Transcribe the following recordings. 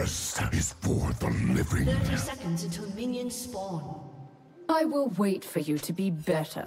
curse is for the living. 30 seconds until minions spawn. I will wait for you to be better.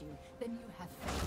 You, then you have failed.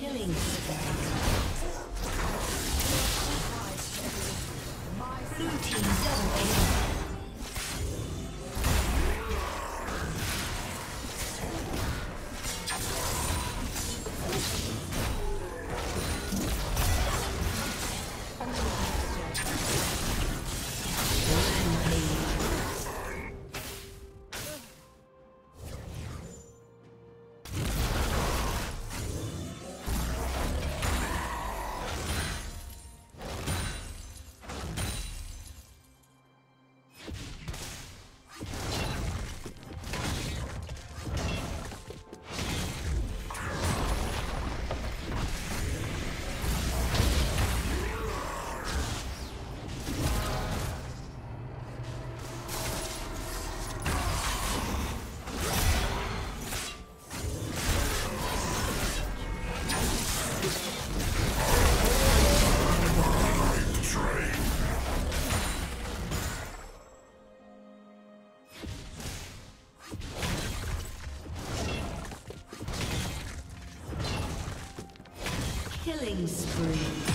Killing. Blue team double kill. Killing spree.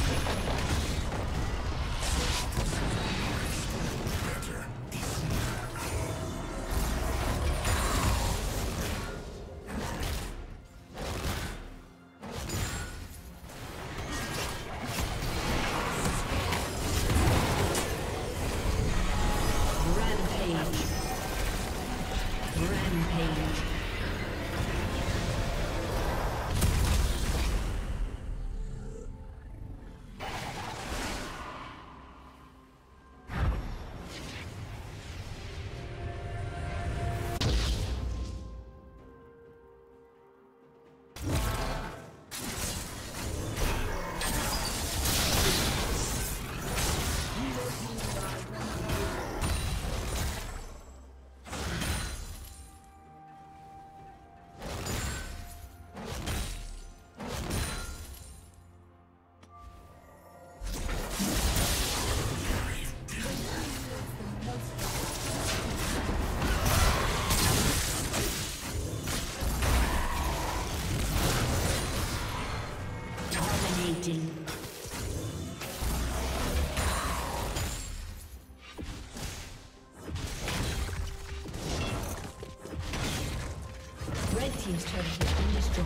team's turret has been destroyed.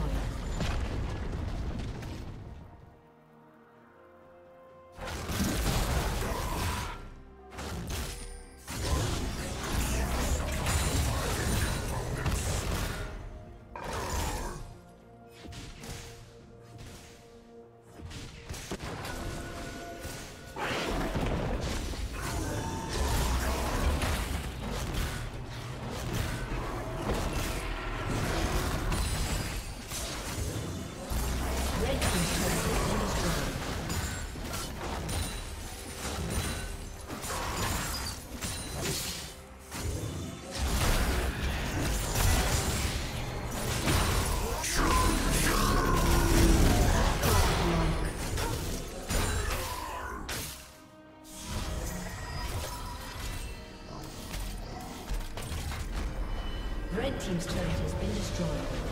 Red team's turret has been destroyed.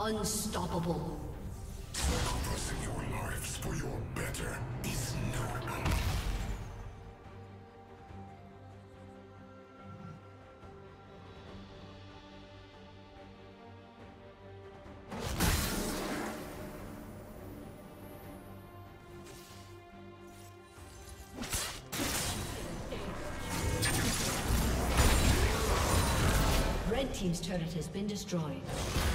Unstoppable. Sacrificing your lives for your better is no good. Red team's turret has been destroyed.